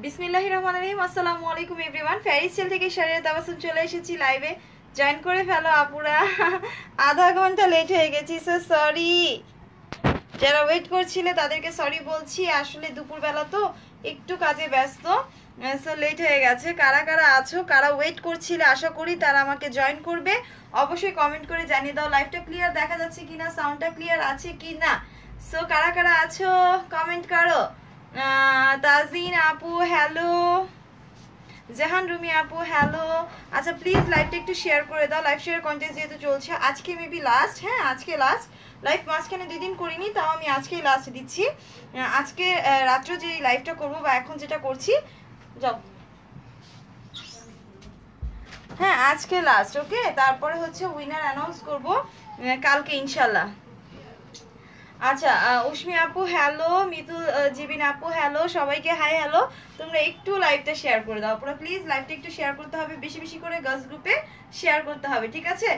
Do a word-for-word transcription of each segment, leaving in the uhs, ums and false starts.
बिस्मिल्लाहिर्रहमानिर्रहीम अस्सलामुअलैकुम everyone Ferris चल थे शरियत आवासन चले एसेছি লাইভে জয়েন করে ফেলো আপুরা आधा घंटा लेट হয়ে গেছি সো সরি যারা ওয়েট করছিলে তাদেরকে সরি বলছি আসলে দুপুরবেলা তো একটু কাজে ব্যস্ত সো লেট হয়ে গেছে কারা কারা আছো কারা ওয়েট করছিলে আশা করি তারা আমাকে জয়েন করবে অবশ্যই কমেন্ট করে জানিয়ে দাও লাইভটা ক্লিয়ার দেখা যাচ্ছে কিনা সাউন্ডটা ক্লিয়ার আছে কিনা সো কারা কারা আছো কমেন্ট করো ताज़ीन आपू हेलो जहान रूमी आपू हेलो अच्छा please live take to share कर दाओ लाइव शेयर कन्टेस्ट जेहेतु चलछे आज के मे बी लास्ट हाँ आज के लास्ट लाइव माजखाने दुई दिन करिनी ताओ आमी आज के लास्ट दिच्छी आज के रात्रे जे लाइवटा करबो बा एखन जेटा करछी जाओ हाँ आज के लास्ट ओके तारपरे होच्छे उइनार अनाउंस करबो कालके इनशाल्लाह আচ্ছা উশমি আপু হ্যালো মিতুল জিবিন আপু হ্যালো সবাইকে হাই হ্যালো তোমরা একটু লাইভটা শেয়ার করে দাও পুরো প্লিজ লাইভটা একটু শেয়ার করতে হবে বেশি বেশি করে গার্লস গ্রুপে শেয়ার করতে হবে ঠিক আছে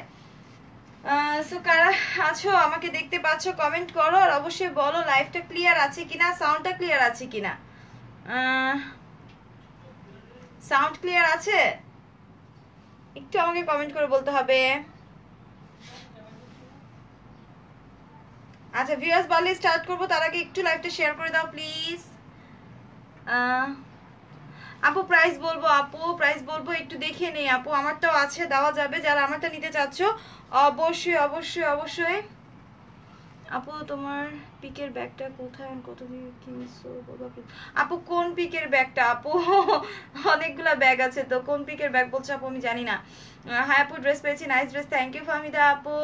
সো কারা আছো আমাকে দেখতে পাচ্ছ কমেন্ট করো আর অবশ্যই বলো লাইভটা ক্লিয়ার আছে কিনা সাউন্ডটা ক্লিয়ার আছে কিনা সাউন্ড ক্লিয়ার আছে একটু আমাকে কমেন্ট করে বলতে হবে আচ্ছা ভিউয়ার্স বলি স্টার্ট করব তার আগে একটু লাইভটা শেয়ার করে দাও প্লিজ আপু প্রাইস বলবো আপু প্রাইস বলবো একটু দেখে নেই আপু আমারটাও আছে দেওয়া যাবে যারা আমারটা নিতে চাচ্ছো অবশ্যই অবশ্যই অবশ্যই আপু তোমার পিকের ব্যাগটা কোথায় আর কত দিয়ে কিনছো আপু কোন পিকের ব্যাগটা আপু অনেকগুলা ব্যাগ আছে তো কোন পিকের ব্যাগ বলছো আপু আমি জানি না হ্যাঁ আপু ড্রেস পেয়েছি nice dress thank you Fahmida আপু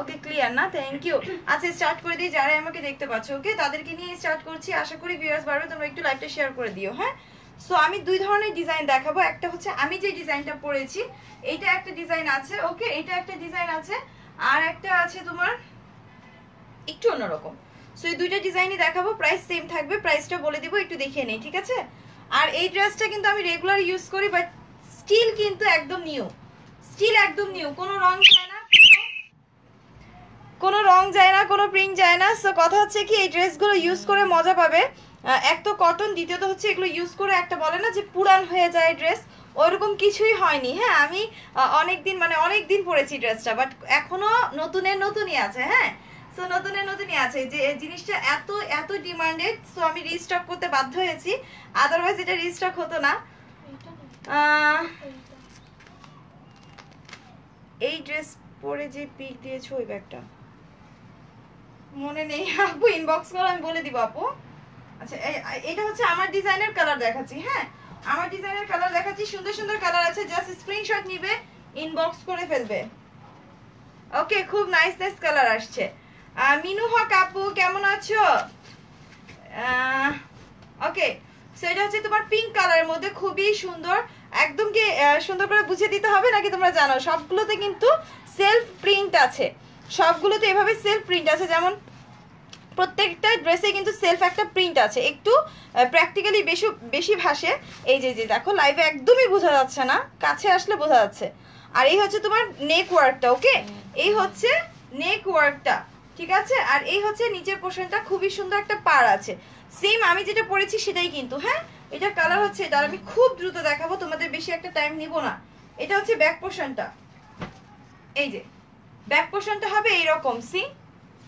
ওকে ক্লিয়ার না থ্যাংক ইউ আচ্ছা স্টার্ট করে দিই যারা আমাকে দেখতে পাচ্ছ ওকে তাদেরকে নিয়ে স্টার্ট করছি আশা করি ভিউয়ার্স বাড়বে তোমরা একটু লাইভটা শেয়ার করে দিও হ্যাঁ সো আমি দুই ধরনের ডিজাইন দেখাবো একটা হচ্ছে আমি যে ডিজাইনটা পরেছি এইটা একটা ডিজাইন আছে ওকে এইটা একটা ডিজাইন আছে আর একটা আছে তোমার একটু অন্যরকম সো এই দুইটা ডিজাইনই দেখাবো প্রাইস সেম থাকবে প্রাইসটা বলে দিব একটু দেখিয়ে নেই ঠিক আছে আর এই ড্রেসটা কিন্তু আমি রেগুলার ইউজ করি বাট স্টিল কিন্তু একদম নিউ স্টিল একদম নিউ কোনো রং যায় না কোনো রং যায় না কোনো প্রিন্ট যায় না সো কথা হচ্ছে কি এই ড্রেসগুলো ইউজ করে মজা পাবে এক তো কটন দ্বিতীয়ত হচ্ছে এগুলো ইউজ করে একটা বলে না যে পুরান হয়ে যায় ড্রেস ওরকম কিছুই হয়নি হ্যাঁ আমি অনেক দিন মানে অনেক দিন পরেছি ড্রেসটা বাট এখনো নতুনের নতুনই আছে হ্যাঁ সো নতুনে নতুনই আছে যে জিনিসটা এত এত ডিমান্ডেড সো আমি রিস্টক করতে বাধ্য হয়েছি আদারওয়াইজ এটা রিস্টক হতো না এই ড্রেস পরে যে পিক দিয়েছো ওই ব্যাগটা মনে নেই আপু ইনবক্স করো আমি বলে দিব আপু আচ্ছা এটা হচ্ছে আমার ডিজাইনের কালার দেখাচ্ছি হ্যাঁ আমার ডিজাইনের কালার দেখাচ্ছি সুন্দর সুন্দর কালার আছে জাস্ট স্ক্রিনশট নিবে ইনবক্স করে ফেলবে ওকে খুব নাইস নাইস কালার আসছে মিনু হক আপু কেমন আছো ওকে সেটা হচ্ছে তোমার পিঙ্ক কালারের মধ্যে খুবই সুন্দর একদম কি সুন্দর করে বুঝিয়ে দিতে হবে নাকি তোমরা জানো সবগুলোতে কিন্তু সেলফ প্রিন্ট আছে সবগুলোতে এভাবে সেলফ প্রিন্ট আছে যেমন প্রত্যেকটা ড্রেসে কিন্তু সেলফ একটা প্রিন্ট আছে একটু প্র্যাকটিক্যালি বেশি বেশি ভাসে এই যে যে দেখো লাইভে একদমই বোঝা যাচ্ছে না কাছে আসলে বোঝা যাচ্ছে আর এই হচ্ছে তোমার নেক ওয়ার্কটা ওকে এই হচ্ছে নেক ওয়ার্কটা ঠিক আছে আর এই হচ্ছে নিচের পোর্শনটা খুবই সুন্দর একটা পার আছে সেম আমি যেটা পরেছি সেটাই কিন্তু হ্যাঁ এটা কালার হচ্ছে এটা আমি খুব দ্রুত দেখাবো তোমাদের বেশি একটা টাইম নিব না এটা হচ্ছে ব্যাক পোর্শনটা এই যে ব্যাক পোর্শনটা হবে এইরকম সি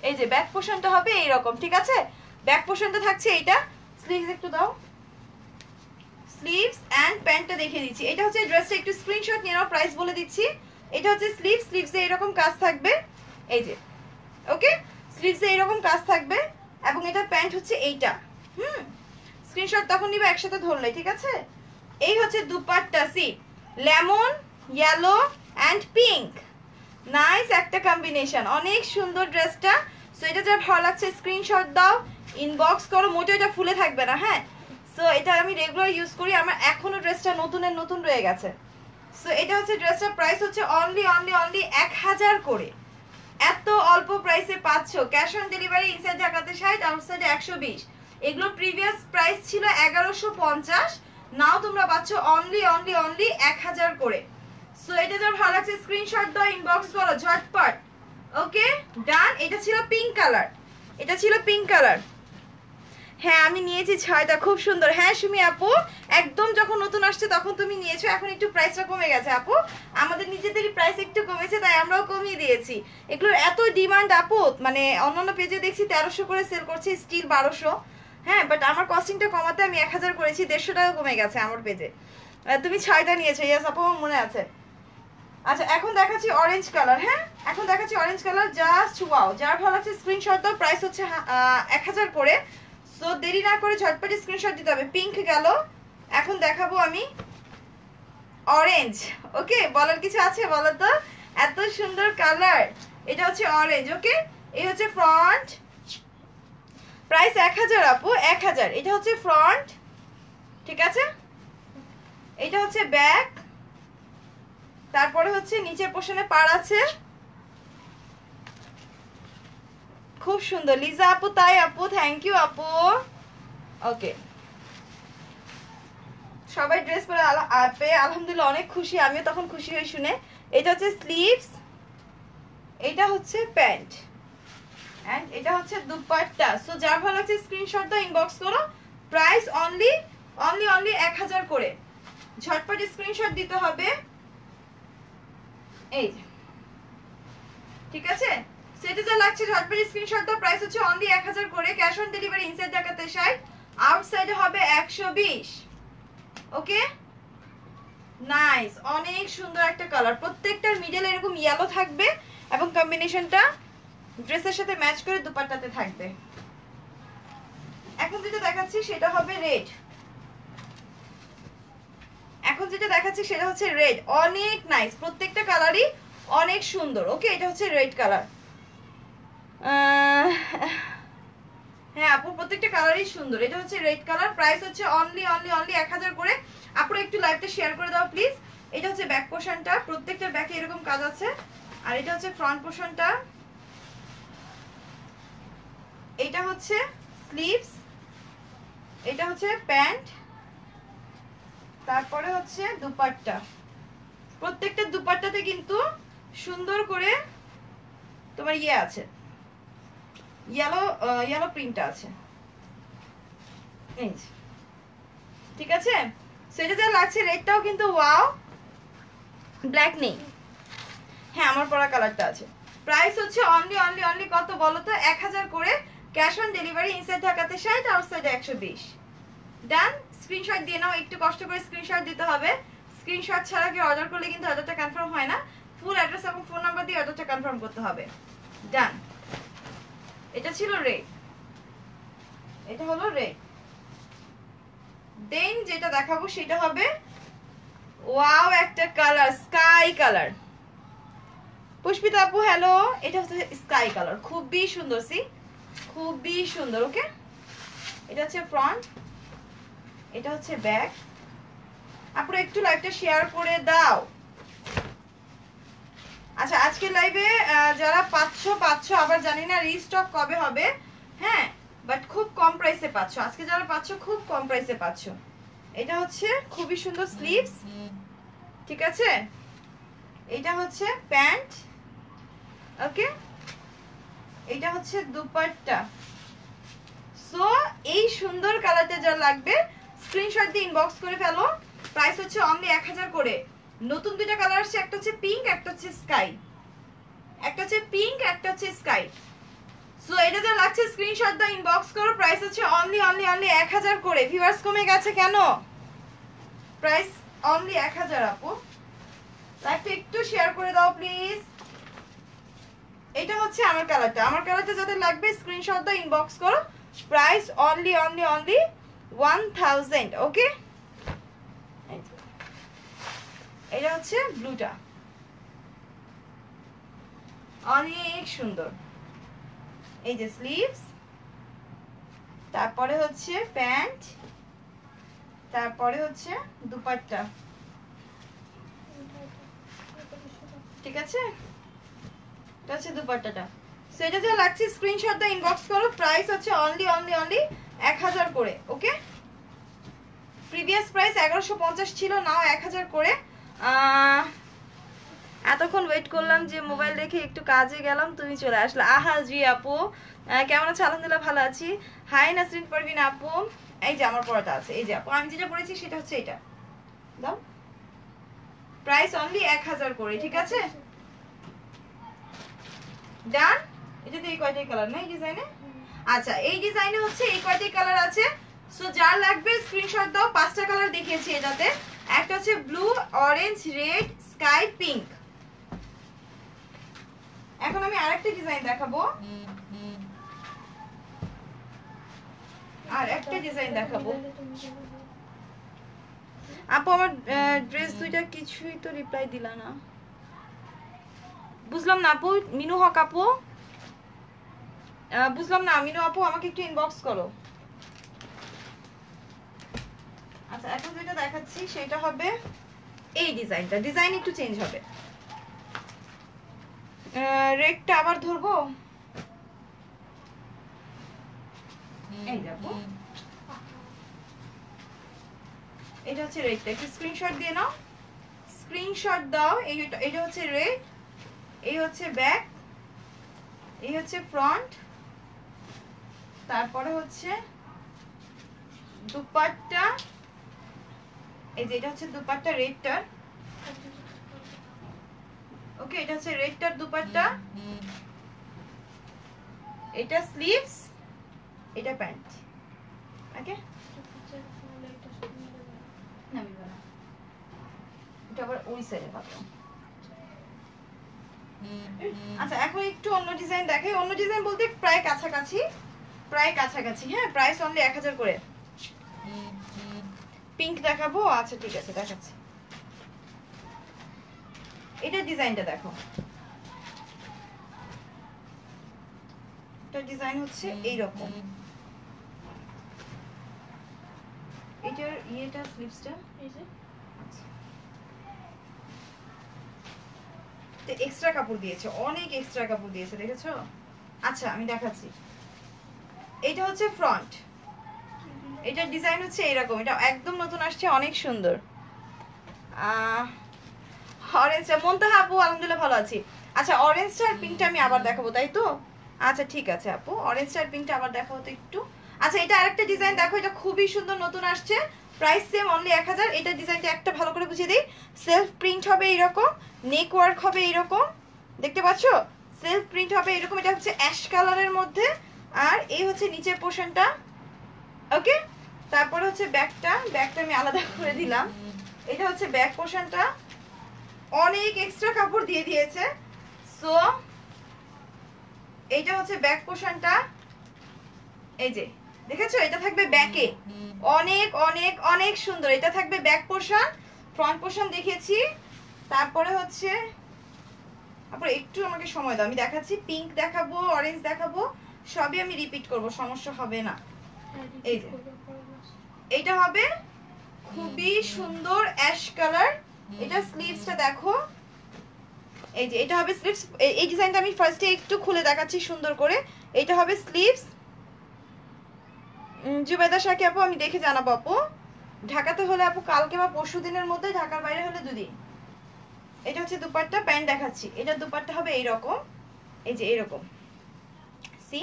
এই যে ব্যাক পোর্শনটা হবে এইরকম ঠিক আছে ব্যাক পোর্শনটা থাকছে এইটা স্লিভস একটু দাও স্লিভস এন্ড প্যান্টটা দেখিয়ে দিচ্ছি এটা হচ্ছে ড্রেসটা একটু স্ক্রিনশট নিয়ে নাও প্রাইস বলে দিচ্ছি এটা হচ্ছে স্লিভস স্লিভসে এরকম কাজ থাকবে এই যে ওকে স্লিভসে এরকম কাজ থাকবে এবং এটা প্যান্ট হচ্ছে এইটা হুম স্ক্রিনশট তখন নিবা একসাথে ধরলে ঠিক আছে এই হচ্ছে dupatta C lemon yellow and pink nice একটা কম্বিনেশন অনেক সুন্দর ড্রেসটা সো এটা যা ভালো লাগছে স্ক্রিনশট দাও ইনবক্স করো মোটেও এটা ফুলে থাকবে না হ্যাঁ সো এটা আমি রেগুলার ইউজ করি আমার এখনো ড্রেসটা নতুনের নতুন রয়ে গেছে সো এটা হচ্ছে ড্রেসটার প্রাইস হচ্ছে অনলি অনলি অনলি এক হাজার করে এত অল্প প্রাইসে পাচ্ছ ক্যাশ অন ডেলিভারি ইনসাইড ঢাকাতে ষাট আউটসাইডে একশো বিশ এগুলো প্রিভিয়াস প্রাইস ছিল এগারোশো পঞ্চাশ নাও তোমরা পাচ্ছ অনলি অনলি অনলি এক হাজার করে সো এটা যার ভালো লাগছে স্ক্রিনশট দাও ইনবক্স করো ঝটপট ওকে ডান এটা ছিল পিঙ্ক কালার এটা ছিল পিঙ্ক কালার হ্যাঁ আমি নিয়েছি ছয়টা, খুব সুন্দর। হ্যাঁ সুমি আপু, একদম যখন নতুন আসছে তখন তুমি নিয়েছো, এখন একটু প্রাইসটা কমে গেছে আপু, আমাদের নিজেদেরই প্রাইস একটু কমেছে তাই আমরাও কমিয়ে দিয়েছি। এগুলোর এত ডিমান্ড আপু, মানে অন্যান্য পেজে দেখছি তেরোশো করে সেল করছে, স্টিল বারোশো। হ্যাঁ বাট আমার কস্টিংটা কমাতে আমি এক হাজার করেছি, দেড়শো টাকা কমে গেছে আমার পেজে। তুমি ছয়টা নিয়েছো, ইয়াস আপু মনে আছে। আচ্ছা এখন দেখাচ্ছি অরেঞ্জ কালার। হ্যাঁ এখন দেখাচ্ছি অরেঞ্জ কালার, জাস্ট ওয়াও। যার ভালো লাগছে স্ক্রিনশট দাও, প্রাইস হচ্ছে এক হাজার করে, সো দেরি না করে ঝটপট স্ক্রিনশট দিতে হবে। পিঙ্ক গেল, এখন দেখাবো আমি অরেঞ্জ। ওকে বলার কিছু আছে বলো তো, এত সুন্দর কালার। এটা হচ্ছে অরেঞ্জ। ওকে এই হচ্ছে ফ্রন্ট, প্রাইস এক হাজার আপু, এক হাজার। এটা হচ্ছে ফ্রন্ট, ঠিক আছে। এটা হচ্ছে ব্যাক, তারপরে হচ্ছে নিচের পোর্শনে পার আছে, খুব সুন্দর। লিজা আপু তাই আপু, থ্যাংক ইউ আপু। ওকে সবাই ড্রেস পরে আপে আলহামদুলিল্লাহ অনেক খুশি, আমিও তখন খুশি হই শুনে। এটা হচ্ছে স্লিভস, এটা হচ্ছে প্যান্ট, এন্ড এটা হচ্ছে দুপাট্টা। সো যা ভালো লাগছে স্ক্রিনশট দাও, ইনবক্স করো। প্রাইস অনলি অনলি অনলি এক হাজার করে, ঝটপট স্ক্রিনশট দিতে হবে। এই ঠিক আছে, সেটা যা লাগছে ঝটপট স্ক্রিনশট দাও, প্রাইস হচ্ছে অনলি এক হাজার করে। ক্যাশ অন ডেলিভারি ইনসাইড ঢাকাতে ষাট, আউটসাইডে হবে একশো বিশ। ওকে নাইস, অনেক সুন্দর একটা কালার। প্রত্যেকটার মিডল এরকম ইয়েলো থাকবে এবং কম্বিনেশনটা ড্রেসের সাথে ম্যাচ করে দুপাট্টাতে থাকবে। এখন যেটা দেখাচ্ছি সেটা হবে রেড। এখন যেটা দেখাচ্ছি সেটা হচ্ছে রেড, অনেক নাইস, প্রত্যেকটা কালারই অনেক সুন্দর। ওকে এটা হচ্ছে রেড কালার। হ্যাঁ আপু প্রত্যেকটা কালারই সুন্দর। এটা হচ্ছে রেড কালার, প্রাইস হচ্ছে অনলি অনলি অনলি এক হাজার করে। আপুরা একটু লাইভটা শেয়ার করে দাও প্লিজ। এটা হচ্ছে ব্যাক পোর্শনটা, প্রত্যেকটা ব্যাকে এরকম কাজ আছে। আর এটা হচ্ছে ফ্রন্ট পোর্শনটা, এটা হচ্ছে স্লিভস, এটা হচ্ছে প্যান্ট, তারপরে হচ্ছে দুপাট্টা। প্রত্যেকটা দুপাট্টাতে কিন্তু সুন্দর করে তোমার ইয়ে আছে, ইয়েলো ইয়েলো প্রিন্ট আছে, ঠিক আছে। সেটা যা লাগছে, রেডটাও কিন্তু ওয়াও, ব্ল্যাক নেই। হ্যাঁ আমার পরা কালারটা আছে। প্রাইস হচ্ছে অনলি অনলি অনলি কত বলো তো, এক হাজার করে। ক্যাশ অন ডেলিভারি ইনসাইড ঢাকাতে ষাট, আউটসাইডে একশো বিশ। ডান, স্ক্রিনশট দিয়ে নাও, একটু কষ্ট করে স্ক্রিনশট দিতে হবে। স্ক্রিনশট ছাড়া কি অর্ডার করলে কিন্তু অর্ডারটা কনফার্ম হয় না, ফুল অ্যাড্রেস এবং ফোন নাম্বার দিয়ে অর্ডারটা কনফার্ম করতে হবে। ডান, এটা ছিল রেড, এটা হলো রেড। দেন যেটা দেখাবো সেটা হবে ওয়াও একটা কালার, স্কাই কালার। পুষ্পিতা আপু হ্যালো, এটা হচ্ছে স্কাই কালার, খুবই সুন্দর, সি খুবই সুন্দর। ওকে এটা হচ্ছে ফ্রন্ট, এটা হচ্ছে ব্যাক। আপনারা একটু লাইভটা শেয়ার করে দাও। আচ্ছা আজকের লাইভে যারা পাঁচশো পাঁচশো আবার জানি না রিস্টক কবে হবে, হ্যাঁ বাট খুব কম প্রাইসে পাচ্ছ আজকে, যারা পাচ্ছ খুব কম প্রাইসে পাচ্ছ। এটা হচ্ছে খুবই সুন্দর স্লিভস, ঠিক আছে। এটা হচ্ছে প্যান্ট, ওকে। এটা হচ্ছে দুপাট্টা। সো এই সুন্দর কালারটা যা লাগবে স্ক্রিনশট দিয়ে ইনবক্স করে ফেলো। প্রাইস হচ্ছে অনলি এক হাজার করে। নতুন দুইটা কালার আসছে, একটা হচ্ছে পিঙ্ক, একটা হচ্ছে স্কাই, একটা হচ্ছে পিঙ্ক, একটা হচ্ছে স্কাই। সো এটা যা লাগছে স্ক্রিনশট দাও, ইনবক্স করো। প্রাইস হচ্ছে অনলি অনলি অনলি এক হাজার করে। ভিউয়ার্স কমে গেছে কেন? প্রাইস অনলি এক হাজার আপু। লাইভটা একটু শেয়ার করে দাও প্লিজ। এটা হচ্ছে আমার কালারটা, আমার কালারটা যাদের লাগবে স্ক্রিনশট দাও, ইনবক্স করো। প্রাইস অনলি অনলি অনলি এক হাজার। ওকে এটা হচ্ছে ব্লুটা, অনেক সুন্দর। এই যে স্লিভস, তারপরে হচ্ছে প্যান্ট, তারপরে হচ্ছে দুপাট্টা, ঠিক আছে। এটা হচ্ছে দুপাট্টাটা। সো এটা যা লাগছে স্ক্রিনশট দাও, ইনবক্স করো। প্রাইস হচ্ছে অনলি অনলি অনলি এক হাজার করে। ওকে প্রিভিয়াস প্রাইস এগারোশো পঞ্চাশ ছিল, নাও এক হাজার করে। এতক্ষণ ওয়েট করলাম যে মোবাইল দেখে একটু কাজে গেলাম, তুমি চলে আসলে। আহা জি আপু কেমন আছো? আলহামদুলিল্লাহ ভালো আছি। হাই নাসরিন পারভিন আপু, এই যে আমার পরাটা আছে, এই যে আপু আমি যেটা পরেছি সেটা হচ্ছে এটা, দাও প্রাইস অনলি এক হাজার করে, ঠিক আছে? ডান। এটাতে এই কয়টাই কালার না এই ডিজাইনে? আচ্ছা এই ডিজাইনে হচ্ছে এই কয়টাই কালার আছে, সো যার লাগবে স্ক্রিনশট দাও। পাঁচটা কালার দেখিয়েছি এটাতে, একটা হচ্ছে blue, orange, red, sky pink. এখন আমি আরেকটা ডিজাইন দেখাবো, আর একটা ডিজাইন দেখাবো। আপু আমার ড্রেস দুইটা কিছুই তো রিপ্লাই দিলা না, বুঝলাম না আপু। মিনু হক আপু বুঝলাম না, মিনু আপু আমাকে একটু ইনবক্স করো। আচ্ছা এখন যেটা দেখাচ্ছি সেটা হবে এই ডিজাইনটা, ডিজাইন একটু চেঞ্জ হবে। রেডটা আবার ধরবো, এই দেখো এটা হচ্ছে রেডটা, একটু স্ক্রিনশট দিয়ে নাও, স্ক্রিনশট দাও। এটা হচ্ছে রেড, এই হচ্ছে ব্যাক, এই হচ্ছে ফ্রন্ট, তারপরে হচ্ছে দুপাট্টা, এই যে এটা হচ্ছে দুপাট্টা রেডটার, ওকে এটা হচ্ছে রেডটার দুপাট্টা, এটা স্লিভস, এটা প্যান্ট, ওকে এটা আবার ওই সাইডে পাবো। আচ্ছা এখন একটু অন্য ডিজাইন দেখাই, অন্য ডিজাইন বলতে প্রায় কাছাকাছি, প্রায় কাছাকাছি। হ্যাঁ প্রাইস অনলি এক হাজার করে। পিঙ্ক দেখাবো? আচ্ছা ঠিক আছে দেখাচ্ছি। এটা ডিজাইনটা দেখো, এটা ডিজাইন হচ্ছে এইরকম, এটার ইয়েটা স্লিভসটা এই যে এক্সট্রা কাপড় দিয়েছে, অনেক এক্সট্রা কাপড় দিয়েছে, দেখেছো? আচ্ছা আমি দেখাচ্ছি। এটা হচ্ছে ফ্রন্ট, এটা ডিজাইন হচ্ছে এরকম, এটা একদম নতুন আসছে, অনেক সুন্দর। অরেঞ্জটা মন্তাহা আপু আলহামদুলিল্লাহ ভালো আছি। আচ্ছা অরেঞ্জটা আর পিঙ্কটা আমি আবার দেখাবো, তাই তো? আচ্ছা ঠিক আছে আপু, অরেঞ্জটা আর পিঙ্কটা আবার দেখাবো তো একটু। আচ্ছা এটা আরেকটা ডিজাইন দেখো, এটা খুবই সুন্দর, নতুন আসছে, প্রাইস সেম অনলি এক হাজার। এটা ডিজাইনটা একটা ভালো করে বুঝিয়ে দিই, সেলফ প্রিন্ট হবে এইরকম, নেক ওয়ার্ক হবে এইরকম, দেখতে পাচ্ছ? সেলফ প্রিন্ট হবে এরকম, এটা হচ্ছে অ্যাশ কালারের মধ্যে, আর এই হচ্ছে নিচের পোর্শনটা, ওকে? তারপরে হচ্ছে ব্যাগটা, ব্যাগটা আমি আলাদা করে দিলাম, এটা হচ্ছে ব্যাগ পোর্শনটা, অনেক এক্সট্রা কাপড় দিয়ে দিয়েছে, সো এইটা হচ্ছে ব্যাগ পোর্শনটা, এই যে দেখেছো? এটা থাকবে ব্যাকে, অনেক অনেক অনেক সুন্দর। এটা থাকবে ব্যাক পোর্শন, ফ্রন্ট পোর্শন দেখিয়েছি। তারপরে হচ্ছে তারপরে একটু আমাকে সময় দাও, আমি দেখাচ্ছি। পিঙ্ক দেখাবো, অরেঞ্জ দেখাবো, সবই আমি রিপিট করব, সমস্যা হবে না। এই যে এটা হবে খুবই সুন্দর অ্যাশ কালার, এটা স্লিভসটা দেখো, এই যে এটা হবে স্লিভস। এই ডিজাইনটা আমি ফার্স্টে একটু খুলে দেখাচ্ছি সুন্দর করে। এটা হবে স্লিভস। জুবেদা শাকি আপু আমি দেখে জানাবো আপু, ঢাকাতে হলে আপু কালকে বা পরশু দিনের মধ্যে, ঢাকার বাইরে হলে দুদিন। এটা হচ্ছে দুপাট্টা, প্যান্ট দেখাচ্ছি। এটা দুপাট্টা হবে এইরকম, এই যে এইরকম, সি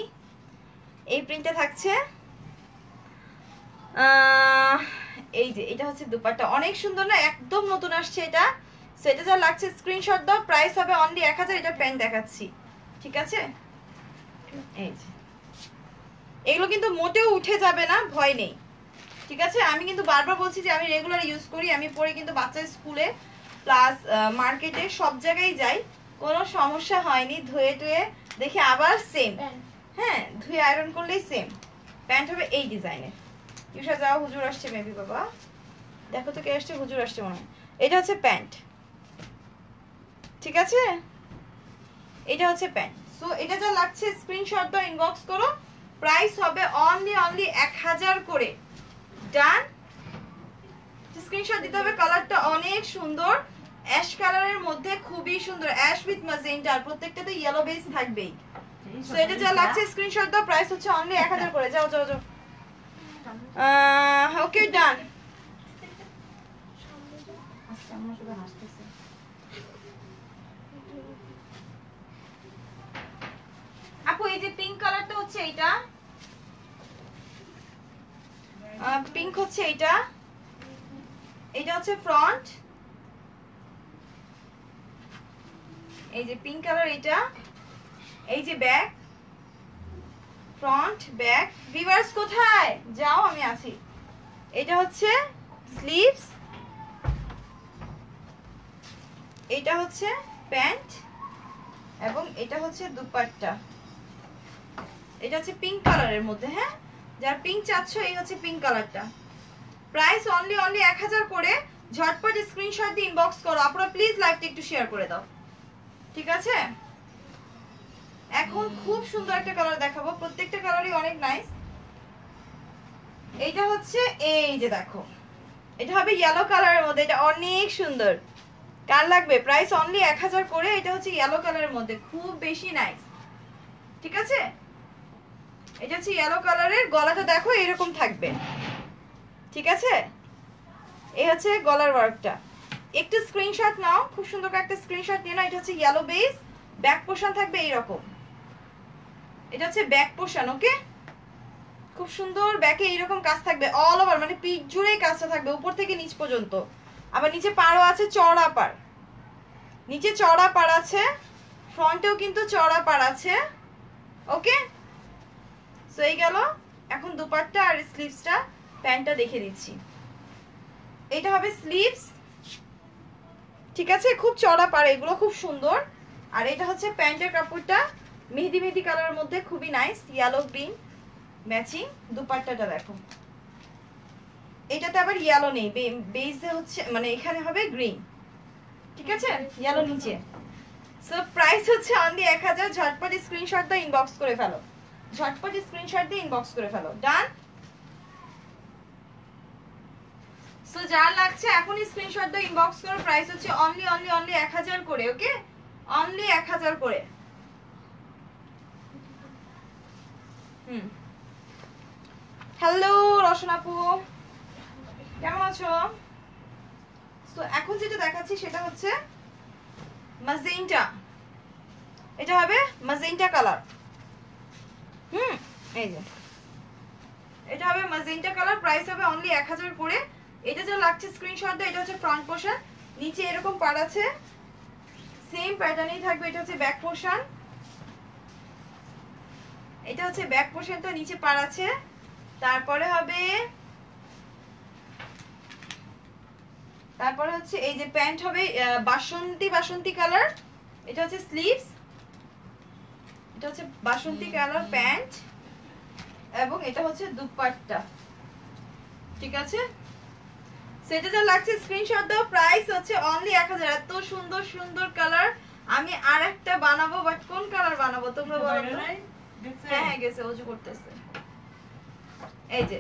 এই প্রিন্টটা থাকছে, এই যে এটা হচ্ছে দুপাট্টা, অনেক সুন্দর না, একদম নতুন আসছে এটা। সো এটা যা লাগছে স্ক্রিনশট দাও, প্রাইস হবে অনলি এক হাজার। এটা প্যান্ট দেখাচ্ছি, ঠিক আছে? এই যে এগুলো কিন্তু মোটেও উঠে যাবে না, ভয় নেই, ঠিক আছে? আমি কিন্তু বারবার বলছি যে আমি রেগুলার ইউজ করি, আমি পরে কিন্তু বাচ্চার স্কুলে প্লাস মার্কেটে সব জায়গায় যাই, কোনো সমস্যা হয়নি। ধুয়ে টুয়ে দেখে আবার সেম, হ্যাঁ ধুয়ে আয়রন করলেই সেম। প্যান্ট হবে এই ডিজাইনের। ইউসা যাও, হুজুর আসছে মেবি, বাবা দেখো তো কে আসছে, হুজুর আসছে মনে হয়। এটা হচ্ছে প্যান্ট, ঠিক আছে? এটা হচ্ছে প্যান্ট। সো এটা যা লাগছে স্ক্রিনশট দাও, ইনবক্স করো, প্রাইস হবে অনলি অনলি এক হাজার করে। ডান। স্ক্রিনশট দিতে হবে। কালারটা অনেক সুন্দর, অ্যাশ কালারের মধ্যে, খুবই সুন্দর, অ্যাশ উইথ ম্যাজেন্টা, আর প্রত্যেকটাতে ইয়েলো বেস থাকবেই। সো এটা যা লাগছে স্ক্রিনশট দাও, প্রাইস হচ্ছে অনলি এক হাজার করে। যাও যাও যাও, ওকে ডান। এই যে পিঙ্ক কালারটা হচ্ছে এটা পিঙ্ক হচ্ছে এটা এটা হচ্ছে ফ্রন্ট এই যে পিঙ্ক কালার এটা এই যে ব্যাক ফ্রন্ট ব্যাক ভিউয়ার্স কোথায় যাও আমি আছি এটা হচ্ছে স্লিভস এটা হচ্ছে প্যান্ট এবং এটা হচ্ছে দুপাট্টা এটা হচ্ছে পিঙ্ক কালারের মধ্যে হ্যাঁ যার পিঙ্ক চাচ্ছো এই হচ্ছে পিঙ্ক কালারটা প্রাইস অনলি অনলি এক হাজার করে ঝটপট স্ক্রিনশট দিয়ে ইনবক্স করো আপনারা প্লিজ লাইভটা একটু শেয়ার করে দাও ঠিক আছে এখন খুব সুন্দর একটা কালার দেখাবো প্রত্যেকটা কালারই অনেক নাইস এইটা হচ্ছে এই যে দেখো এটা হবে ইয়েলো কালারের মধ্যে এটা অনেক সুন্দর কার লাগবে প্রাইস অনলি এক হাজার করে এটা হচ্ছে ইয়েলো কালারের মধ্যে খুব বেশি নাইস ঠিক আছে এটা হচ্ছে ইয়েলো কালারের গলাটা দেখো এরকম থাকবে ঠিক আছে এই হচ্ছে গলার ওয়ার্কটা একটু স্ক্রিনশট নাও খুব সুন্দর করে একটা স্ক্রিনশট নিয়ে নাও এটা হচ্ছে ইয়েলো বেস ব্যাক পোরশন থাকবে এই রকম এটা হচ্ছে ব্যাক পোরশন ওকে খুব সুন্দর ব্যাকে এই রকম কাজ থাকবে অল ওভার মানে পিঠ জুড়ে কাজটা থাকবে উপর থেকে নিচ পর্যন্ত আবার নিচে পাড়ও আছে চড়া পাড় নিচে চড়া পাড় আছে ফ্রন্টেও কিন্তু চড়া পাড় আছে ওকে সো এই গেল এখন দুপাট্টা আর স্লিভসটা প্যান্টটা দেখে দিচ্ছি এটা হবে স্লিভস ঠিক আছে খুব চড়া পাড় এগুলো খুব সুন্দর আর এটা হচ্ছে প্যান্টের কাপড়টা মেহেদি মেহেদি কালারের মধ্যে খুবই নাইস ইয়েলো গ্রিন ম্যাচিং দুপাট্টাটা দেখো এটাতে আবার ইয়েলো নেই বেসে হচ্ছে মানে এখানে হবে গ্রিন ঠিক আছে ইয়েলো নিচে সো প্রাইস হচ্ছে অনলি এক হাজার ঝটপট স্ক্রিনশট দাও ইনবক্স করে ফেলো ঝটপট স্ক্রিনশট দিয়ে ইনবক্স করে ফেলো ডান সো যার লাগছে এখন স্ক্রিনশট দাও ইনবক্স করো প্রাইস হচ্ছে অনলি অনলি অনলি এক হাজার করে ওকে অনলি এক হাজার করে হুম হ্যালো রচনা আপু কেমন আছো সো এখন যেটা দেখাচ্ছি সেটা হচ্ছে ম্যাজেন্টা এটা হবে ম্যাজেন্টা কালার হুম এই যে এটা হবে ম্যাজেন্টা কালার প্রাইস হবে অনলি এক হাজার করে এটা যা লাগছে স্ক্রিনশট দাও এটা হচ্ছে ফ্রন্ট পোরশন নিচে এরকম পাড় আছে সেম প্যাটার্নই থাকবে এটা হচ্ছে ব্যাক পোরশন এটা হচ্ছে ব্যাক পোরশনটা নিচে পাড় আছে তারপরে হবে তারপরে হচ্ছে এই যে প্যান্ট হবে বাসন্তী বাসন্তী কালার এটা হচ্ছে স্লিভস এটা হচ্ছে বাসন্তী কালার প্যান্ট এবং এটা হচ্ছে দুপাট্টা ঠিক আছে সেটা যা লাগছে স্ক্রিনশট দাও প্রাইস হচ্ছে অনলি এক হাজার এত সুন্দর সুন্দর কালার আমি আরেকটা বানাবো বাট কোন কালার বানাবো তোমরা বলো হ্যাঁ হ্যাঁ গেছে ওজু করতেছে এই যে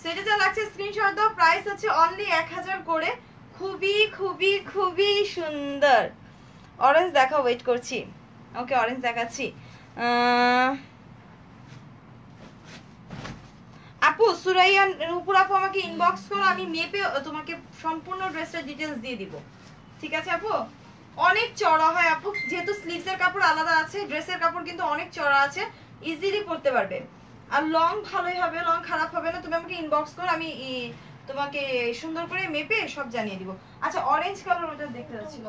সেটা যা লাগছে স্ক্রিনশট দাও প্রাইস হচ্ছে অনলি এক হাজার করে খুবই খুবই খুবই সুন্দর অরেঞ্জ দেখা ওয়েট করছি ওকে অরেঞ্জ দেখাচ্ছি আপু সুরাইয়া উপর আপু আমাকে ইনবক্স করো আমি মেপে তোমাকে সম্পূর্ণ ড্রেসের ডিটেইলস দিয়ে দিব ঠিক আছে আপু অনেক চড়া হয় আপু যেহেতু স্লিভসের কাপড় আলাদা আছে ড্রেসের কাপড় কিন্তু অনেক চড়া আছে ইজিলি পরতে পারবে আর লং ভালোই হবে লং খারাপ হবে না তুমি আমাকে ইনবক্স করো আমি তোমাকে সুন্দর করে মেপে সব জানিয়ে দিব আচ্ছা অরেঞ্জ কালার ওটা দেখতে যাচ্ছিল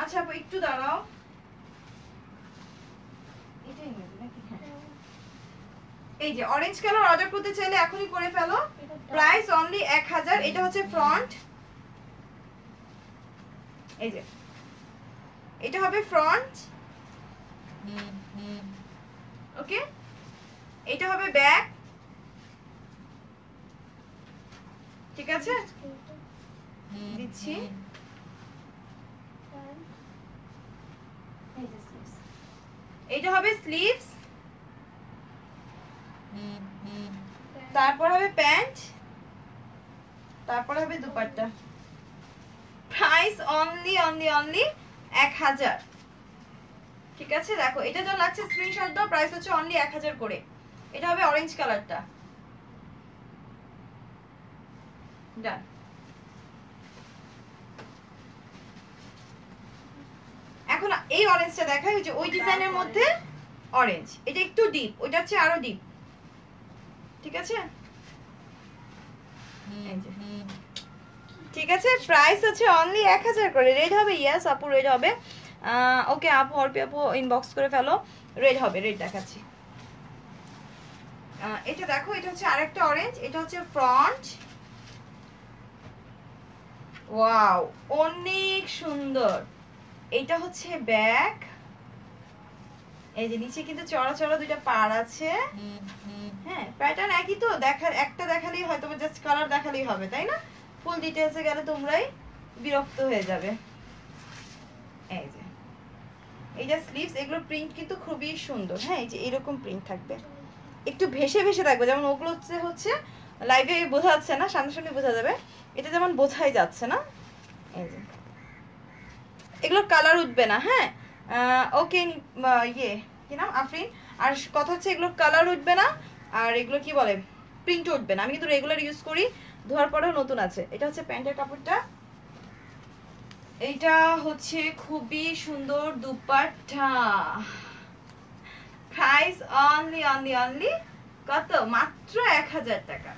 আচ্ছা আপু একটু দাঁড়াও এটাই নেবে নাকি এই যে অরেঞ্জ কালার অর্ডার করতে চাইলে এখনই করে ফেলো প্রাইস অনলি এক হাজার এটা হচ্ছে ফ্রন্ট এই যে এটা হবে ফ্রন্ট ওকে এটা হবে ব্যাক ঠিক আছে দিচ্ছি এটা হবে স্লিভস তারপর হবে প্যান্ট তারপর হবে dupatta price only only only এক হাজার ঠিক আছে দেখো এটা যা লাগছে স্ক্রিনশট দাও প্রাইস হচ্ছে অনলি এক হাজার করে এটা হবে অরেঞ্জ কালারটা ডান এখন এই অরেঞ্জটা দেখাই ওই যে ওই ডিজাইনের মধ্যে অরেঞ্জ, এটা একটু ডিপ, ওইটা হচ্ছে আরো ডিপ। ঠিক আছে, ঠিক আছে। প্রাইস আছে অনলি এক হাজার করে। রেড হবে? ইয়েস আপু রেড হবে। ওকে আপু, অর্পি আপু ইনবক্স করে ফেলো, রেড হবে। রেড দেখাচ্ছি, এটা দেখো, এটা হচ্ছে আরেকটা অরেঞ্জ, এটা হচ্ছে ফ্রন্ট। ওয়াও অনেক সুন্দর। এটা হচ্ছে ব্যাক, এই যে নিচে কিন্তু চড়া চড়া দুইটা পার আছে। হ্যাঁ প্যাটার্ন একই তো, দেখা একটা দেখালেই হয়তো জাস্ট কালার দেখালেই হবে, তাই না? ফুল ডিটেইলসে গেলে তোমরাই বিরক্ত হয়ে যাবে। এই যে এইটা স্লিভস, এগুলো প্রিন্ট কিন্তু খুবই সুন্দর। হ্যাঁ এই যে এরকম প্রিন্ট থাকবে, একটু ভেসে ভেসে থাকবে, যেমন ওগুলো হচ্ছে হচ্ছে লাইভে বোঝা যাচ্ছে না, সামনাসামনি বোঝা যাবে, এটা যেমন বোঝাই যাচ্ছে না। এই যে এগুলো কালার উঠবে না। হ্যাঁ ওকে, ইয়ে কি নাম আফরিন, আর কথা হচ্ছে এগুলো কালার উঠবে না, আর এগুলো কি বলে প্রিন্ট উঠবে না। আমি কিন্তু রেগুলার ইউজ করি, ধোয়ার পরেও নতুন আছে। এটা হচ্ছে প্যান্টের কাপড়টা, এইটা হচ্ছে খুবই সুন্দর dupatta. Price only only only কত? মাত্র এক হাজার টাকা,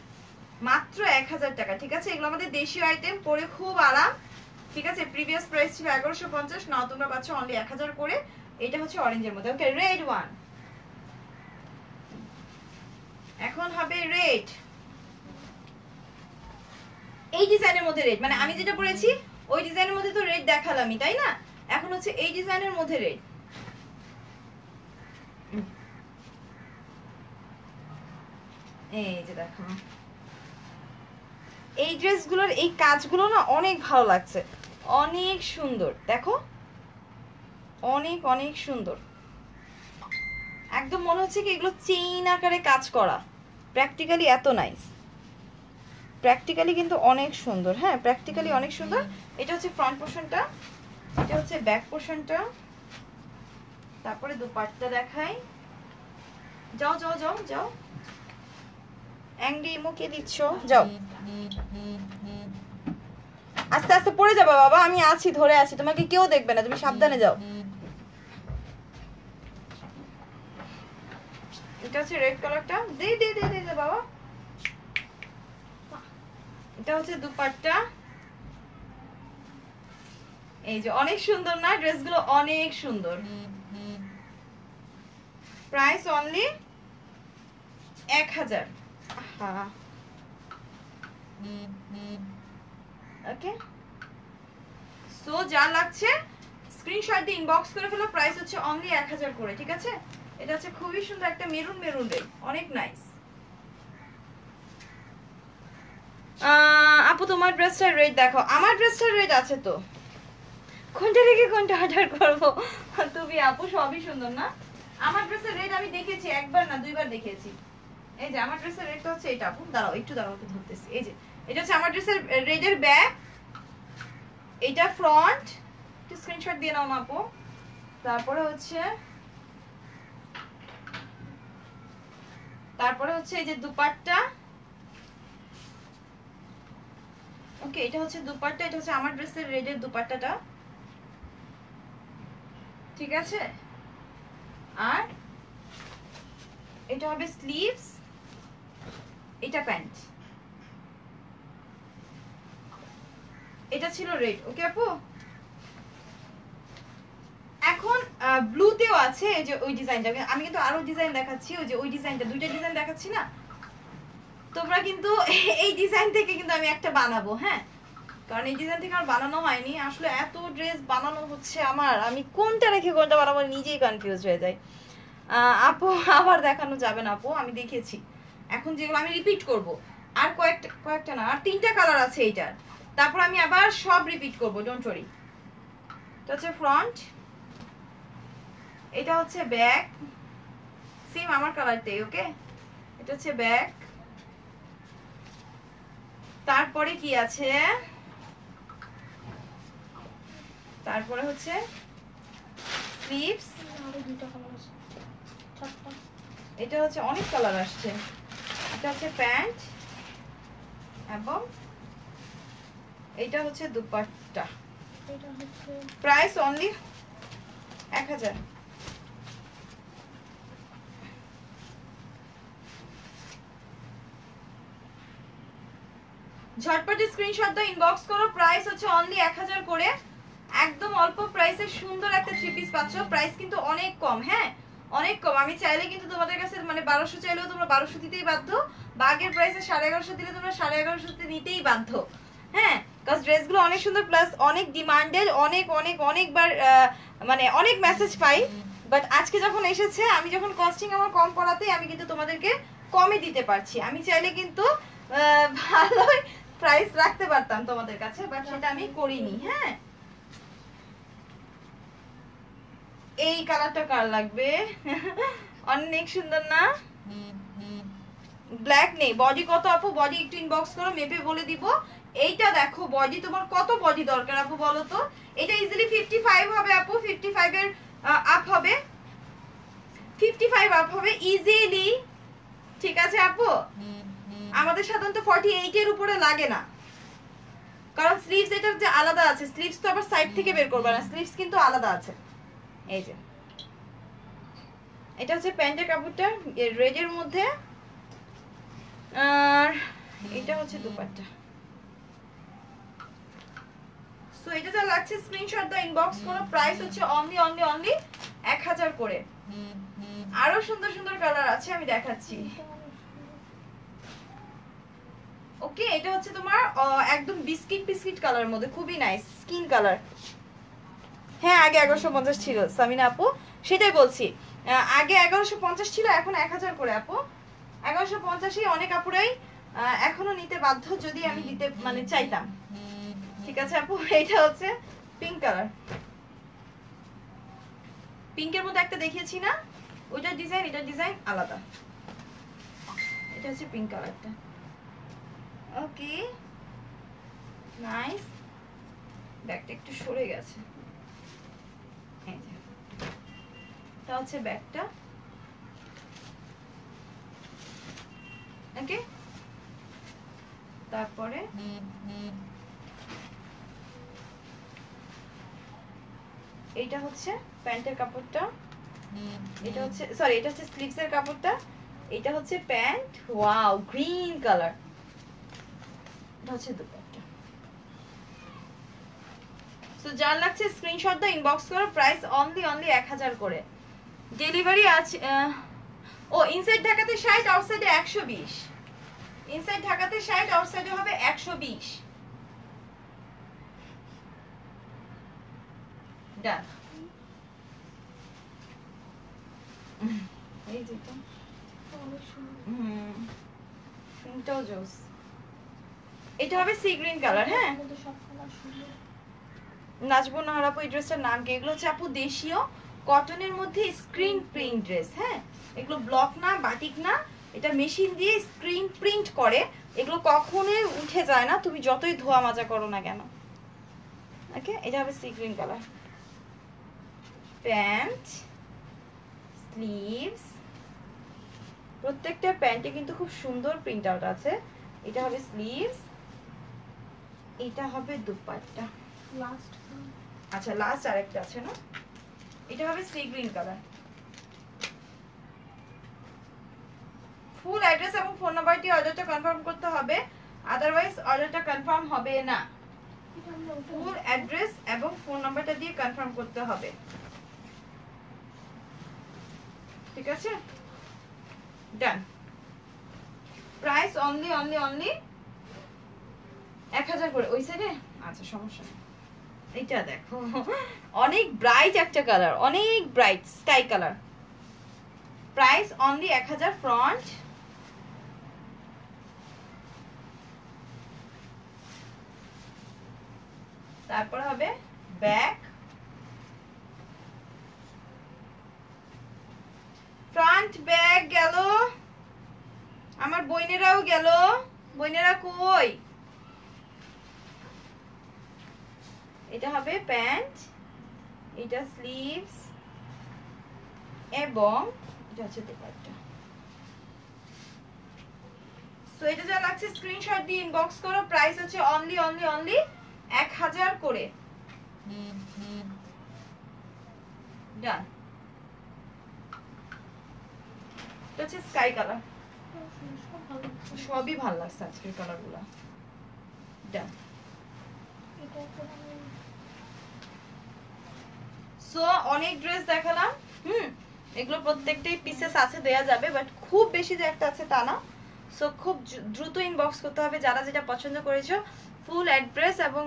মাত্র এক হাজার টাকা। ঠিক আছে, এগুলো আমাদের দেশীয় আইটেম, পরে খুব আরাম। ঠিক আছে, প্রিভিয়াস প্রাইস ছিল এগারোশো পঞ্চাশ, নাও তোমরা পাচ্ছ অনলি এক হাজার করে। এটা হচ্ছে অরেঞ্জের মধ্যে। ওকে রেড ওয়ান, এখন হবে রেড। এই ডিজাইনের মধ্যে রেড, মানে আমি যেটা পরেছি ওই ডিজাইনের মধ্যে তো রেড দেখালামই, তাই না? এখন হচ্ছে এই ডিজাইনের মধ্যে রেড। এই যে দেখো, এই ড্রেসগুলোর এই কাজগুলো না অনেক ভালো লাগছে, অনেক সুন্দর। দেখো অনেক অনেক সুন্দর, একদম মনে হচ্ছে কি এগুলো চেইন আকারে কাজ করা। প্র্যাকটিক্যালি এত নাইস, প্র্যাকটিক্যালি কিন্তু অনেক সুন্দর। হ্যাঁ প্র্যাকটিক্যালি অনেক সুন্দর। এটা হচ্ছে ফ্রন্ট পোর্শনটা, এটা হচ্ছে ব্যাক পোর্শনটা, তারপরে দুপাট্টা দেখাই। যাও যাও যাও যাও, অ্যাংরি মুখে দিচ্ছ, যাও আস্তে আস্তে পড়ে যাবে বাবা, আমি আছি ধরে আছি, তোমাকে কেউ দেখবে না, তুমি সাবধানে যাও। এটা হচ্ছে রেড কালারটা, দে দে দে দে বাবা। এটা হচ্ছে দুপাট্টা, এই যে অনেক সুন্দর না ড্রেসগুলো, অনেক সুন্দর। প্রাইস অনলি এক হাজার। ওকে সো যা লাগছে স্ক্রিনশট দিয়ে ইনবক্স করে ফেলো। প্রাইস হচ্ছে অনলি এক হাজার করে। ঠিক আছে, এটা হচ্ছে খুবই সুন্দর একটা মেরুন মেরুন রেড, অনেক নাইস। আপু তোমার ড্রেসটা রেড দেখো, আমার ড্রেসটা রেড আছে তো, কোনটা রেখে কোনটা অর্ডার করবো? তুমি আপু সবই সুন্দর না, আমার ড্রেসের রেড আমি দেখেছি একবার না দুইবার দেখেছি। এই যে আমার ড্রেসের রেড হচ্ছে এটা, আপু দাঁড়াও একটু দাঁড়াও তো ধরতেছি। এই যে এটা হচ্ছে আমার ড্রেসের রেডের ব্যাক, এটা ফ্রন্ট, একটু স্ক্রিনশট দিয়ে নাও আপু। তারপরে হচ্ছে তারপরে হচ্ছে এই যে দুপাট্টা। ওকে এটা হচ্ছে দুপাট্টা, এটা হচ্ছে আমার ড্রেসের রেডের দুপাট্টাটা। ঠিক আছে, আর এটা হবে স্লিভস, এটা প্যান্ট, এটা ছিল রেড। ওকে আপু, এখন ব্লুতেও আছে এই যে ওই ডিজাইনটা, আমি কিন্তু আরো ডিজাইন দেখাচ্ছি। ওই যে ওই ডিজাইনটা, দুইটা ডিজাইন দেখাচ্ছি না, তোমরা কিন্তু এই ডিজাইন থেকে কিন্তু আমি একটা বানাবো। হ্যাঁ কারণ এই ডিজাইন থেকে আমার বানানো হয়নি, আসলে এত ড্রেস বানানো হচ্ছে আমার, আমি কোনটা রেখে কোনটা বানাবো নিজেই কনফিউজ হয়ে যাই। আপু আবার দেখানো যাবে না আপু, আমি দেখেছি। এখন যেগুলো আমি রিপিট করব, আর কয়েকটা কয়েকটা না আর তিনটা কালার আছে এইটার, তারপর আমি আবার সব রিপিট করবো, ডোন্ট ওয়ারি। এটা হচ্ছে ফ্রন্ট, এটা হচ্ছে ব্যাক, সেম আমার কালারটাই। ওকে এটা হচ্ছে ব্যাক, তারপরে কি আছে, তারপরে হচ্ছে স্লিভস, এটা হচ্ছে অনেক কালার আসছে, এটা হচ্ছে প্যান্ট এবং এটা হচ্ছে দুপাট্টা। প্রাইস অনলি এক হাজার। झटपट स्क्रीनशॉट দাও ইনবক্স করো প্রাইস হচ্ছে অনলি এক হাজার করে একদম অল্প প্রাইসে সুন্দর একটা থ্রি পিস পাচ্ছ প্রাইস কিন্তু অনেক কম হ্যাঁ অনেক কম আমি চাইলে কিন্তু তোমাদের কাছে মানে বারোশো চাইলেও তোমরা বারোশো দিতেই বাধ্য বাগের প্রাইসে সাড়ে এগারোশো দিলে তোমরা সাড়ে এগারোশো তে নিতেই বাধ্য হ্যাঁ কারণ ড্রেসগুলো অনেক সুন্দর প্লাস অনেক ডিমান্ডেড অনেক অনেক অনেকবার মানে অনেক মেসেজ পাই বাট আজকে যখন এসেছে আমি যখন কস্টিং আমার কম পড়াতেই আমি কিন্তু তোমাদেরকে কমই দিতে পারছি আমি চাইলে কিন্তু ভালোই প্রাইস রাখতে পারতাম তোমাদের কাছে বাট সেটা আমি করিনি হ্যাঁ এই কালারটা কার লাগবে অনেক সুন্দর না ব্ল্যাক নেই বডি কত আপু বডি একটু ইনবক্স করো মেপে বলে দিব এইটা দেখো বডি তোমার কত বডি দরকার আপু বলো তো এটা ইজিলি পঞ্চাশ হবে আপু পঞ্চাশ এর আপ হবে পঞ্চাশ আপ হবে ইজিলি ঠিক আছে আপু আমাদের সাধারণত আটচল্লিশ এর উপরে লাগে না কারণ স্লিভস এটা যে আলাদা আছে স্লিভস তো আবার সাইড থেকে বের করবে না স্লিভস কিন্তু আলাদা আছে এই যে এটা হচ্ছে প্যান্টের কাপড়টা রেড এর মধ্যে আর এটা হচ্ছে দুপাট্টা সো এটা যা লাগছে স্ক্রিনশট দাও ইনবক্স করো প্রাইস হচ্ছে অনলি অনলি অনলি এক হাজার করে আরো সুন্দর সুন্দর কালার আছে আমি দেখাচ্ছি ওকে এটা হচ্ছে তোমার একদম বিস্কিট বিস্কিট কালারের মধ্যে খুবই নাইস স্কিন কালার হ্যাঁ আগে এগারোশো পঞ্চাশ ছিল সামিনা আপু সেটাই বলছি আগে এগারোশো পঞ্চাশ ছিল এখন এক হাজার করে আপু এগারোশো পঞ্চাশ এ অনেক আপুরাই এখনো নিতে বাধ্য যদি আমি দিতে মানে চাইতাম ঠিক আছে আপু এটা হচ্ছে পিঙ্ক কালার পিঙ্কের মধ্যে একটা দেখিয়েছি না ওটা ডিজাইন এটা ডিজাইন আলাদা এটা হচ্ছে পিঙ্ক কালারটা ওকে নাইস ব্যাগটা একটু সরে গেছে এটা হচ্ছে ব্যাগটা ওকে তারপরে এটা হচ্ছে প্যান্টের কাপড়টা এটা হচ্ছে সরি এটা হচ্ছে স্লিভস এর কাপড়টা এটা হচ্ছে প্যান্ট ওয়াও গ্রিন কালার এটা হচ্ছে দুপাট্টা সো যার লাগছে স্ক্রিনশট দাও ইনবক্স করো প্রাইস অনলি অনলি এক হাজার করে ডেলিভারি আছে ও ইনসাইড ঢাকাতে ষাট আউটসাইডে একশো বিশ ইনসাইড ঢাকাতে ষাট আউটসাইডে হবে একশো বিশ ডান এই যেটা অনেক সুন্দর হুম পিঙ্কটাও জোস এটা হবে সি গ্রিন কালার হ্যাঁ নাজবুন নাহার আপু এই ড্রেসটার নাম কি এগুলো হচ্ছে আপু দেশীয় কটনের মধ্যে স্ক্রিন প্রিন্ট ড্রেস হ্যাঁ এগুলো ব্লক না বাটিক না এটা মেশিন দিয়ে স্ক্রিন প্রিন্ট করে এগুলো কখনোই উঠে যায় না তুমি যতই ধোয়া মাজা করো না কেন ওকে এটা হবে sea green colour pant sleeves প্রত্যেকটা প্যান্টে কিন্তু খুব সুন্দর প্রিন্ট আউট আছে এটা হবে স্লিভস এটা হবে দুপাট্টা লাস্ট আচ্ছা লাস্ট আরেকটা আছে না এটা হবে sea green colour full address এবং ফোন নাম্বারটি অর্ডারটা কনফার্ম করতে হবে আদারওয়াইজ অর্ডারটা কনফার্ম হবে না ফুল অ্যাড্রেস এবং ফোন নাম্বারটা দিয়ে কনফার্ম করতে হবে ঠিক আছে done price only only only এক হাজার করে ওই সাইডে আচ্ছা সমস্যা নেই এইটা দেখো অনেক ব্রাইট একটা কালার অনেক bright sky colour price only এক হাজার ফ্রন্ট তারপর হবে ব্যাক ফ্রন্ট ব্যাক গেল আমার বোনেরাও গেল বোনেরা কই এটা হবে প্যান্ট এটা স্লিভস এবং এটা হচ্ছে দুপাট্টা সো এটা যা লাগছে স্ক্রিনশট দিয়ে ইনবক্স করো প্রাইস হচ্ছে অনলি অনলি অনলি এক হাজার করে ডান এটা হচ্ছে স্কাই কালার সবই ভালো লাগছে আজকের কালারগুলো done. So onek dress dekhalam. Hmm. এগুলো প্রত্যেকটাই পিসেস আছে দেয়া যাবে বাট খুব বেশি যে একটা আছে তা না সো খুব দ্রুত ইনবক্স করতে হবে যারা যেটা পছন্দ করেছো ফুল অ্যাড্রেস এবং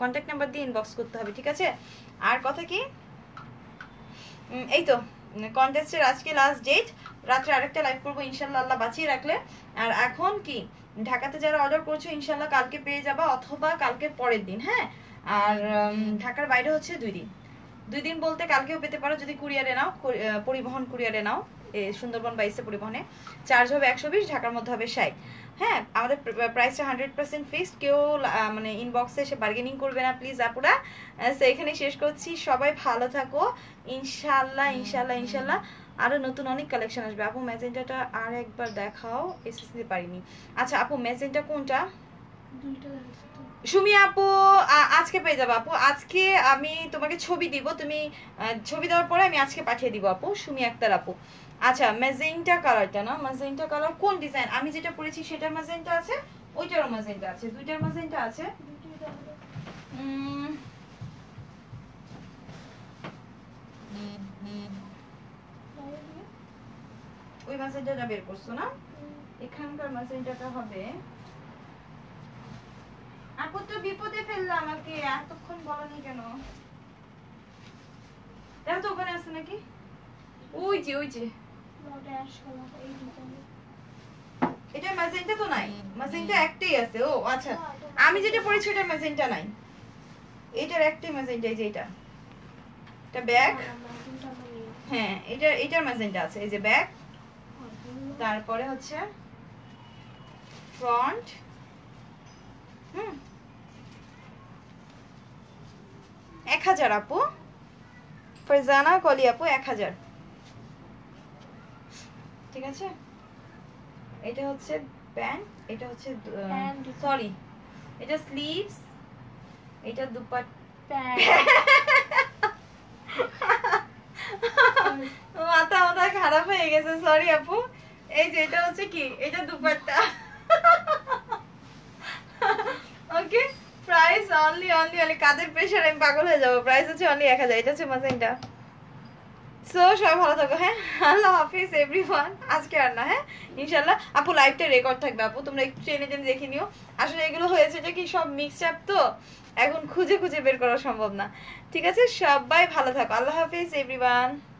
কন্টাক্ট নাম্বার দিয়ে ইনবক্স করতে হবে ঠিক আছে আর কথা কি এই তো কন্টেস্টের আজকে লাস্ট ডেট রাতে আরেকটা লাইভ করব ইনশাআল্লাহ আল্লাহ বাঁচিয়ে রাখলে আর এখন কি ঢাকাতে যারা অর্ডার করছো ইনশাআল্লাহ কালকে পেয়ে যাবা অথবা কালকে পরের দিন হ্যাঁ আর ঢাকার বাইরে হচ্ছে দুই দিন দুই দিন বলতে কালকেও পেতে পারো যদি কুরিয়ারে নাও পরিবহন কুরিয়ারে নাও সুন্দরবন বাইসে পরিবহনে চার্জ হবে একশো বিশ ঢাকার মধ্যে হবে ষাট হ্যাঁ আমাদের প্রাইসটা হান্ড্রেড পার্সেন্ট ফিক্সড কেউ মানে ইনবক্সে এসে বার্গেনিং করবে না প্লিজ আপুরা সো এখানেই শেষ করছি সবাই ভালো থাকো ইনশাআল্লাহ ইনশাআল্লাহ ইনশাআল্লাহ আরো নতুন অনেক কালেকশন আসবে আপু ম্যাজেন্টাটা আর একবার দেখাও এসএসসি পারিনি আচ্ছা আপু ম্যাজেন্টা কোনটা দুইটা সুমি আপু আজকে পেয়ে যাবো আপু আজকে আমি তোমাকে ছবি দিব তুমি ছবি দেওয়ার পরে আমি আজকে পাঠিয়ে দিব আপু সুমি আক্তার আপু আচ্ছা ম্যাজেন্টা কালারটা না ম্যাজেন্টা কালার কোন ডিজাইন আমি যেটা পরেছি সেটা ম্যাজেন্টা আছে ওইটারও ম্যাজেন্টা আছে দুইটার ম্যাজেন্টা আছে ওই ম্যাজেন্টাটা বের করছো না এখানকার ম্যাজেন্টাটা হবে আপু তো বিপদে ফেললা আমাকে এতক্ষণ বলনি কেন দেখো তো ওখানে আছে নাকি ওই যে ওই যে ওটা অ্যাশ কালার এই ডিজাইন এটা ম্যাজেন্টা তো নাই ম্যাজেন্টা একটাই আছে ও আচ্ছা আমি যেটা পরেছি এটা ম্যাজেন্টা নাই এটার একটাই ম্যাজেন্টা এই যে এটা এটা ব্যাগ হ্যাঁ এটা এটার ম্যাজেন্টা আছে এই যে ব্যাগ তারপরে হচ্ছে ফ্রন্ট হুম এক হাজার আপু ফরজানা কলি আপু এক হাজার ঠিক আছে এটা হচ্ছে প্যান্ট এটা হচ্ছে সরি এটা স্লিভস এটা দুপাট্টা মাথা মাথা খারাপ হয়ে গেছে সরি আপু এই যে এটা হচ্ছে কি এটা dupatta okay price only only only কাদের প্রেসার আমি পাগল হয়ে যাব প্রাইস আছে অনলি এক হাজার এটা হচ্ছে মাসেন্টা সো সবাই ভালো থাকো হ্যাঁ আল্লাহ হাফেজ एवरीवन আজকে আর না হ্যাঁ ইনশাআল্লাহ আপু লাইভটা রেকর্ড থাকবে আপু তোমরা একটু টেনে টেনে দেখে নিও আসলে এগুলো হয়েছে যে কি সব মিক্স আপ তো এখন খুঁজে খুঁজে বের করা সম্ভব না ঠিক আছে সবাই ভালো থাকো আল্লাহ হাফেজ एवरीवन